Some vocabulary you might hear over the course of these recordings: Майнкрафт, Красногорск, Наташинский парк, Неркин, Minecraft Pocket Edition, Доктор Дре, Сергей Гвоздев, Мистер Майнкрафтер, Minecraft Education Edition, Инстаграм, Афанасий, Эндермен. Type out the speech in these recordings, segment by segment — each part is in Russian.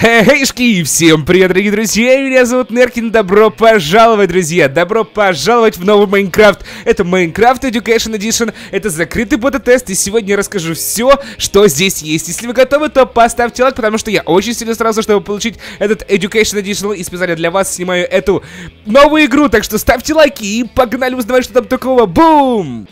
Хейшки! Всем привет, дорогие друзья! Меня зовут Неркин. Добро пожаловать, друзья! Добро пожаловать в новый Майнкрафт! Это Minecraft Education Edition, это закрытый бета-тест, и сегодня я расскажу все, что здесь есть. Если вы готовы, то поставьте лайк, потому что я очень сильно сразу, чтобы получить этот Education Edition, и специально для вас снимаю эту новую игру, так что ставьте лайки и погнали узнавать, что там такого. Бум!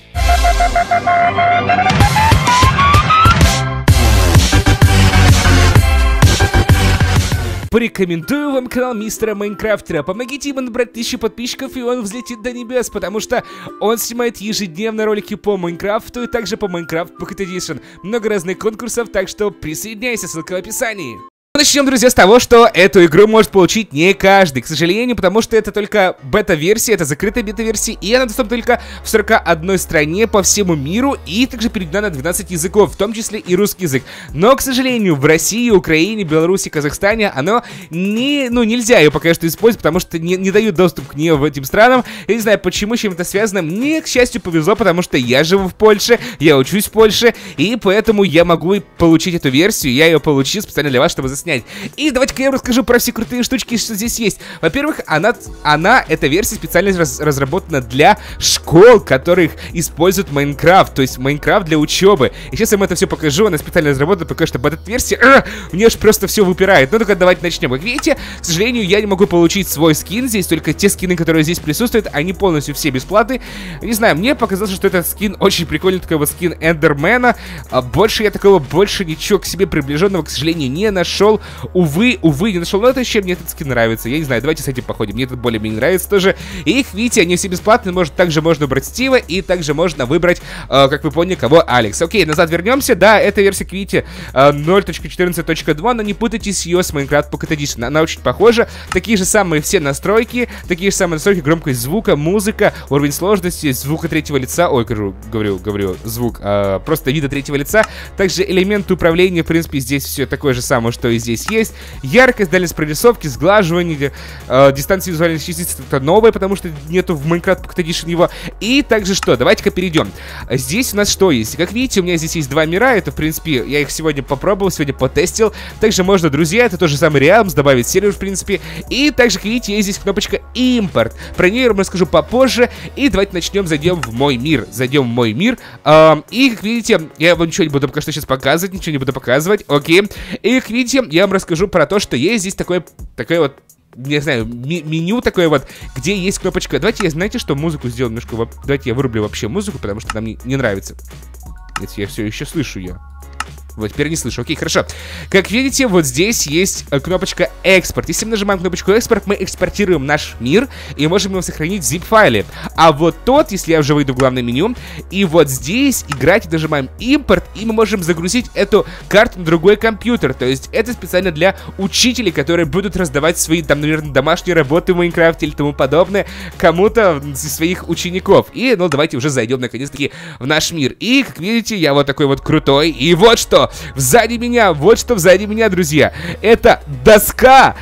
Порекомендую вам канал Мистера Майнкрафтера. Помогите ему набрать 1000 подписчиков, и он взлетит до небес, потому что он снимает ежедневно ролики по Майнкрафту и также по Minecraft Pocket Edition. Много разных конкурсов, так что присоединяйся, ссылка в описании. Начнем, друзья, с того, что эту игру может получить не каждый, к сожалению, потому что это только бета-версия, это закрытая бета-версия, и она доступна только в 41 стране по всему миру, и также переведена на 12 языков, в том числе и русский язык. Но, к сожалению, в России, Украине, Беларуси, Казахстане оно нельзя ее пока что использовать, потому что не дают доступ к ней в этим странам. Я не знаю, почему, с чем это связано. Мне, к счастью, повезло, потому что я живу в Польше, я учусь в Польше, и поэтому я могу получить эту версию, я ее получил специально для вас, чтобы заснять. И давайте-ка я расскажу про все крутые штучки, что здесь есть. Во-первых, эта версия специально разработана для школ, которых используют Майнкрафт, то есть Майнкрафт для учебы. И сейчас я вам это все покажу, она специально разработана, пока что бета-версия. У меня аж просто все выпирает. Ну, только давайте начнем. Как видите, к сожалению, я не могу получить свой скин здесь, только те скины, которые здесь присутствуют, они полностью все бесплатны. Не знаю, мне показалось, что этот скин очень прикольный, такой вот скин Эндермена. Больше ничего к себе приближенного, к сожалению, не нашел. Увы, не нашел, но это еще мне этот скин нравится. Я не знаю, давайте с этим походим, мне этот более-менее нравится тоже. И их, видите, они все бесплатные, также можно выбрать Стива, и также можно выбрать, как вы поняли, кого, Алекс. Окей, назад вернемся, да, эта версия, как видите, 0.14.2, но не путайтесь ее с Minecraft Pocket Edition, она очень похожа. Такие же самые все настройки, громкость звука, музыка, уровень сложности, звука третьего лица, просто вида третьего лица. Также элементы управления, в принципе, здесь все такое же самое, что и здесь есть. Яркость, дальность прорисовки, сглаживание, дистанция визуальной частицы, это новое, потому что нету в Minecraft Pocket Edition его. И также что? Давайте-ка перейдем. Здесь у нас что есть? Как видите, у меня здесь есть два мира, это, в принципе, я их сегодня попробовал, сегодня потестил. Также можно, друзья, это тоже самый Realms, добавить сервер, в принципе. И также, как видите, есть здесь кнопочка импорт. Про нее я вам расскажу попозже. И давайте начнем, зайдем в мой мир. И, как видите, я вам ничего не буду пока что сейчас показывать, окей. И, как видите, я вам расскажу про то, что есть здесь такое вот, не знаю, меню такое вот, где есть кнопочка. Давайте я, знаете что, музыку сделаю немножко. Давайте я вырублю вообще музыку, потому что нам не нравится. Ведь я все еще слышу ее. Вот, теперь не слышу. Окей, хорошо. Как видите, вот здесь есть кнопочка экспорт. Если мы нажимаем кнопочку экспорт, мы экспортируем наш мир и можем его сохранить в zip-файле. А вот тот, если я уже выйду в главное меню, и вот здесь играть, нажимаем импорт, и мы можем загрузить эту карту на другой компьютер. То есть это специально для учителей, которые будут раздавать свои, там, наверное, домашние работы в Майнкрафте или тому подобное кому-то из своих учеников. И, ну, давайте уже зайдем, наконец-таки, в наш мир. И, как видите, я вот такой вот крутой. И вот что! Вот что сзади меня, друзья. Это доска,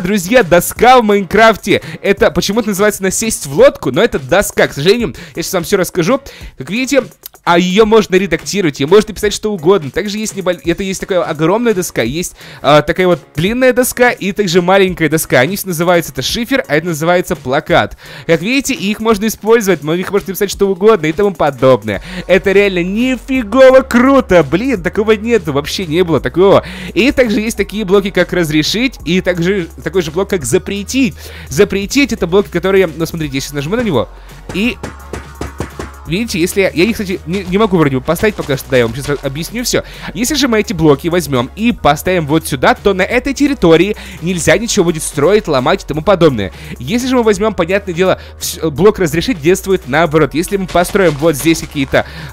друзья, в Майнкрафте. Это почему-то называется «насесть в лодку», но это доска. К сожалению, я сейчас вам все расскажу. Как видите, а ее можно редактировать, ее можно писать что угодно. Также есть есть такая огромная доска, есть такая вот длинная доска и также маленькая доска. Они все называются, это шифер, а это называется плакат. Как видите, их можно использовать, их можно писать что угодно и тому подобное. Это реально нифигово круто, блин, такого нету, вообще не было такого. И также есть такие блоки, как разрешить, и также такой же блок, как запретить. Запретить — это блоки, которые, ну смотрите, я сейчас нажму на него и... Видите, если я их, кстати, не могу вроде бы поставить пока что, да, я вам сейчас объясню все. Если же мы эти блоки возьмем и поставим вот сюда, то на этой территории нельзя ничего будет строить, ломать и тому подобное. Если же мы возьмем, понятное дело, блок разрешить действует наоборот. Если мы построим вот здесь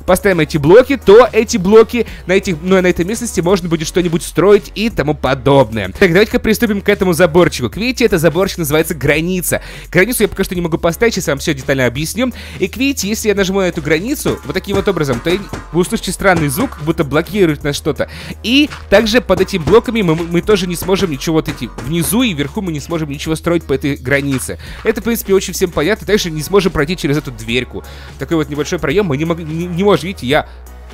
поставим эти блоки, то эти блоки на этой местности можно будет что-нибудь строить и тому подобное. Так, давайте-ка приступим к этому заборчику. Как видите, этот заборчик называется граница. Границу я пока что не могу поставить, сейчас я вам все детально объясню. И как видите, если я нажму на эту границу вот таким вот образом, то вы услышите странный звук, как будто блокирует нас что-то. И также под этими блоками мы тоже не сможем ничего внизу и вверху мы не сможем ничего строить по этой границе. Это, в принципе, очень всем понятно. Также не сможем пройти через эту дверьку. Такой вот небольшой проем мы не можем, видите, я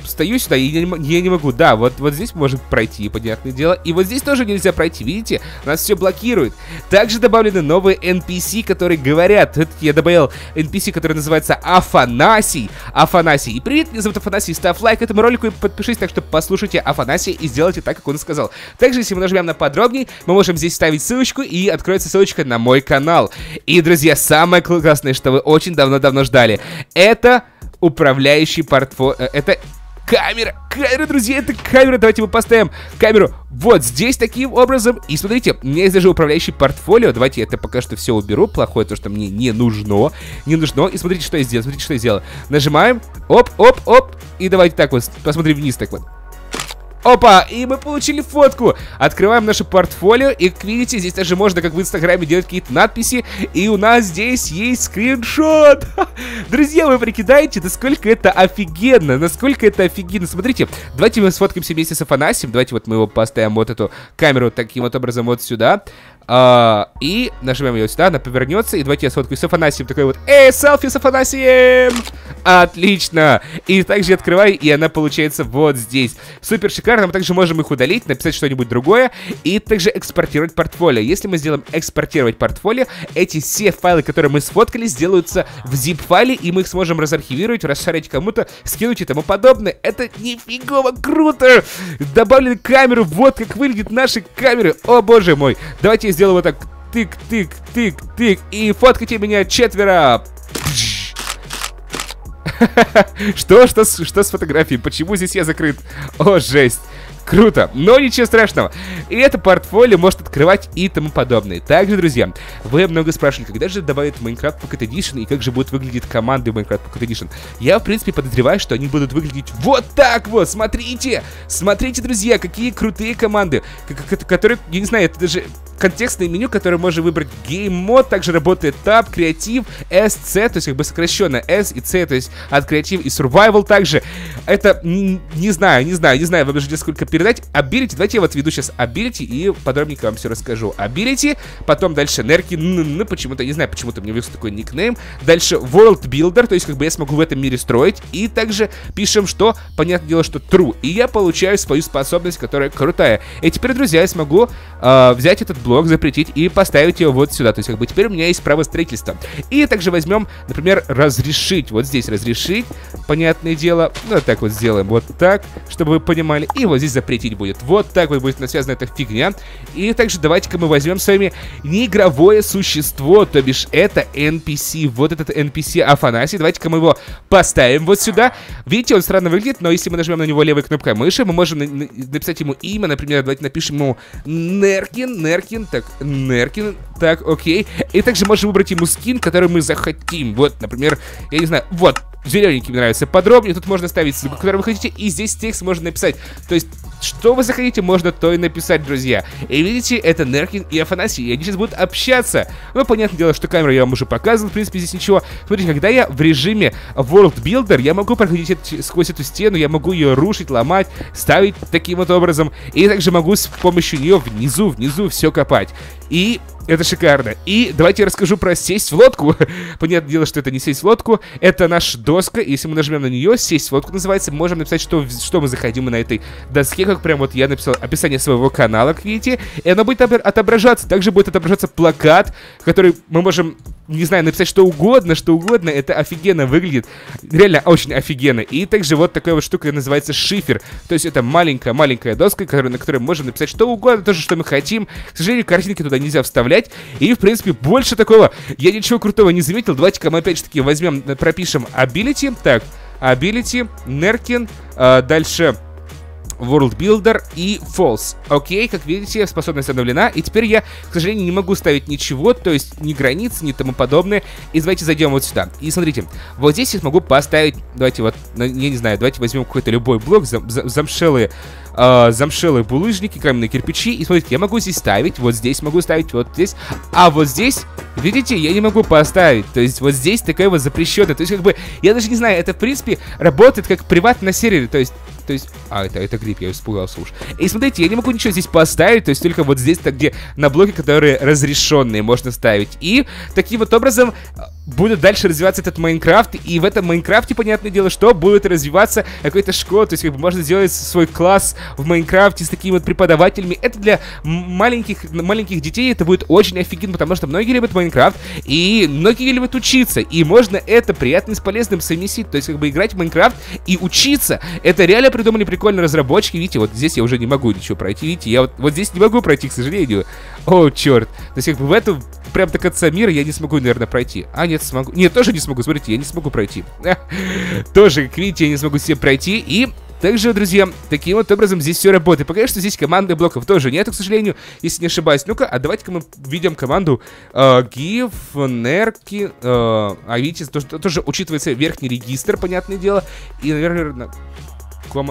стою сюда и я не могу. Да, вот здесь можно пройти, понятное дело. И вот здесь тоже нельзя пройти, видите? Нас все блокирует. Также добавлены новые NPC, которые говорят. Это я добавил NPC, который называется Афанасий. Афанасий. И привет, меня зовут Афанасий. Ставь лайк этому ролику и подпишись, так что послушайте Афанасия и сделайте так, как он сказал. Также, если мы нажмем на подробнее, мы можем здесь ставить ссылочку, и откроется ссылочка на мой канал. И, друзья, самое классное, что вы очень давно ждали, это управляющий портфолио. Это камера, друзья, это камера. Давайте мы поставим камеру вот здесь таким образом. И смотрите, у меня есть даже управляющий портфолио. Давайте я это пока что все уберу. Плохое то, что мне не нужно. И смотрите, что я сделал. Нажимаем. Оп. И давайте так вот, посмотрим вниз так вот. Опа, и мы получили фотку. Открываем наше портфолио, и, как видите, здесь даже можно, как в Инстаграме, делать какие-то надписи, и у нас здесь есть скриншот. Друзья, вы прикидаете, насколько это офигенно, Смотрите, давайте мы сфоткаемся вместе с Афанасием, давайте вот мы его поставим вот эту камеру таким вот образом вот сюда. И нажимаем ее сюда, она повернется. И давайте я сфоткаю с Афанасием, такой вот: эй, селфи с Афанасием! Отлично! И также я открываю, и она получается вот здесь. Супер шикарно, мы также можем их удалить, написать что-нибудь другое. И также экспортировать портфолио. Если мы сделаем экспортировать портфолио, эти все файлы, которые мы сфоткали, сделаются в zip-файле, и мы их сможем разархивировать, расшарить кому-то, скинуть и тому подобное. Это нифигово круто! Добавили камеру, вот как выглядят наши камеры. О боже мой! Давайте сделаю вот так, тык-тык-тык-тык, и фоткайте меня четверо. Что с фотографией? Почему здесь я закрыт? О, жесть. Круто, но ничего страшного. И это портфолио может открывать и тому подобное. Также, друзья, вы много спрашивали, когда же добавят Minecraft Pocket Edition и как же будут выглядеть команды Minecraft Pocket Edition. Я, в принципе, подозреваю, что они будут выглядеть вот так вот. Смотрите, друзья, какие крутые команды, которые, я не знаю, это даже контекстное меню, которое можно выбрать. Гейм-мод, также работает Tab, Креатив, SC, то есть как бы сокращенно S и C, то есть от Креатив и Survival также. Это, не знаю, вам даже сколько передать. Ability, давайте я вот веду сейчас Ability и подробнее вам все расскажу. Ability, потом дальше Неркин, почему-то, не знаю, почему-то мне вывез такой никнейм. Дальше World Builder, то есть как бы я смогу в этом мире строить. И также пишем, что, понятное дело, что True. И я получаю свою способность, которая крутая. И теперь, друзья, я смогу взять этот блок, запретить и поставить его вот сюда. То есть как бы теперь у меня есть право строительства. И также возьмем, например, разрешить. Вот здесь разрешить, понятное дело. Ну, вот так вот сделаем, вот так, чтобы вы понимали. И вот здесь запретить будет. Вот так вот будет связана эта фигня. И также давайте-ка мы возьмем с вами неигровое существо, то бишь это NPC. Вот этот NPC Афанасий. Давайте-ка мы его поставим вот сюда. Видите, он странно выглядит, но если мы нажмем на него левой кнопкой мыши, мы можем написать ему имя. Например, давайте напишем ему Неркин, так, окей. И также можем выбрать ему скин, который мы захотим. Вот, например, я не знаю, вот, зелененький мне нравится. Подробнее тут можно ставить ссылку, которую вы хотите, и здесь текст можно написать. То есть, что вы захотите, можно то и написать, друзья. И видите, это Неркин и Афанасий, и они сейчас будут общаться. Ну, понятное дело, что камеру я вам уже показывал, в принципе, здесь ничего. Смотрите, когда я в режиме World Builder, я могу проходить сквозь эту стену, я могу ее рушить, ломать, ставить таким вот образом. И также могу с помощью нее внизу все копать. И это шикарно. И давайте я расскажу про сесть в лодку. Понятное дело, что это не сесть в лодку. Это наша доска. Если мы нажмем на нее, сесть в лодку называется. Мы можем написать, что мы заходим на этой доске. Как прям вот я написал описание своего канала, как видите. И оно будет отображаться. Также будет отображаться плакат, который мы можем, не знаю, написать что угодно. Это офигенно выглядит. Реально очень офигенно. И также вот такая вот штука называется шифер. То есть это маленькая доска, на которой мы можем написать что угодно, тоже, что мы хотим. К сожалению, картинки туда нельзя вставлять. И, в принципе, больше такого я ничего крутого не заметил. Давайте-ка мы опять же таки возьмем, пропишем Ability. Так, Ability, Неркин, дальше World Builder и False. Окей, как видите, способность обновлена. И теперь я, к сожалению, не могу ставить ничего, то есть ни границ, ни тому подобное. И давайте зайдем вот сюда. И смотрите, вот здесь я смогу поставить, давайте вот, я не знаю, давайте возьмем какой-то любой блок, замшелые булыжники, каменные кирпичи. И смотрите, я могу здесь ставить, вот здесь могу ставить, вот здесь. А вот здесь, видите, я не могу поставить. То есть вот здесь такая вот запрещенная. То есть как бы, я даже не знаю, это в принципе работает как приват на сервере. То есть то есть... А, это гриб, я испугался уж. И смотрите, я не могу ничего здесь поставить, то есть только вот здесь-то, где на блоке, которые разрешенные, можно ставить. И таким вот образом будет дальше развиваться этот Майнкрафт, и в этом Майнкрафте, понятное дело, что будет развиваться какая-то школа, то есть как бы можно сделать свой класс в Майнкрафте с такими вот преподавателями. Это для маленьких детей это будет очень офигенно, потому что многие любят Майнкрафт, и многие любят учиться, и можно это приятно с полезным совместить, то есть как бы играть в Майнкрафт и учиться. Это реально придумали прикольно разработчики, видите, вот здесь я уже не могу ничего пройти, видите, я вот здесь не могу пройти, к сожалению. О, черт, то есть как бы в эту прям до конца мира я не смогу, наверное, пройти. А, нет, смогу. Нет, тоже не смогу, смотрите, я не смогу пройти. Тоже, как видите, я не смогу себе пройти. И также, друзья, таким вот образом здесь все работает. Пока что здесь команды блоков тоже нету, к сожалению, если не ошибаюсь. Ну-ка, а давайте-ка мы введем команду Гиф, Неркин. А видите, тоже учитывается верхний регистр, понятное дело. И, наверное...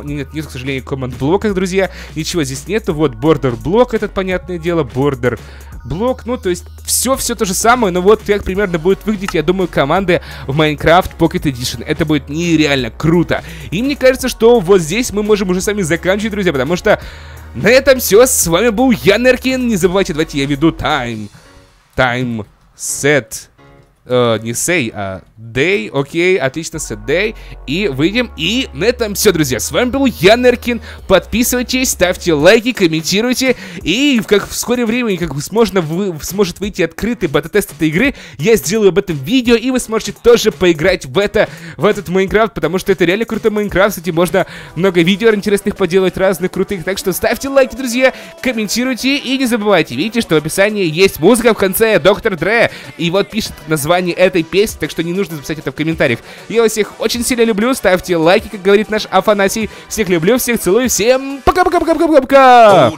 Нет, к сожалению, команд блоках, друзья. Ничего здесь нету, вот бордер блок. Этот, понятное дело, бордер блок. Ну, то есть, все то же самое. Но вот как примерно будет выглядеть, я думаю, команды в Minecraft Pocket Edition. Это будет нереально круто. И мне кажется, что вот здесь мы можем уже сами заканчивать, друзья, потому что на этом все, с вами был я, Неркин. Не забывайте, давайте я веду time set. Не say, а day. Окей, отлично, set day. И выйдем, и на этом все, друзья. С вами был я, Неркин. Подписывайтесь, ставьте лайки, комментируйте. И в вскоре времени, как сможет выйти открытый бета-тест этой игры, я сделаю об этом видео, и вы сможете тоже поиграть в этот Майнкрафт, потому что это реально крутой Майнкрафт. Кстати, можно много видео интересных поделать, разных, крутых. Так что ставьте лайки, друзья, комментируйте. И не забывайте, видите, что в описании есть музыка в конце, Доктор Дре. И вот пишет название этой песни, так что не нужно записать это в комментариях. Я вас всех очень сильно люблю, ставьте лайки, как говорит наш Афанасий. Всех люблю, всех целую, всем пока-пока-пока-пока-пока!